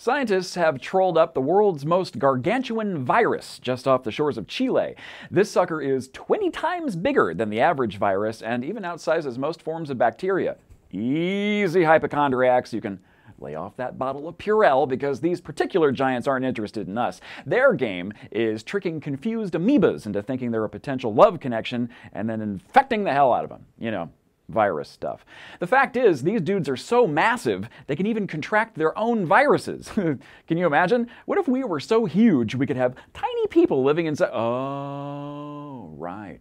Scientists have trolled up the world's most gargantuan virus just off the shores of Chile. This sucker is 20 times bigger than the average virus and even outsizes most forms of bacteria. Easy, hypochondriacs, you can lay off that bottle of Purell because these particular giants aren't interested in us. Their game is tricking confused amoebas into thinking they're a potential love connection and then infecting the hell out of them. You know, virus stuff. The fact is, these dudes are so massive, they can even contract their own viruses. Can you imagine? What if we were so huge we could have tiny people living inside? Oh, right.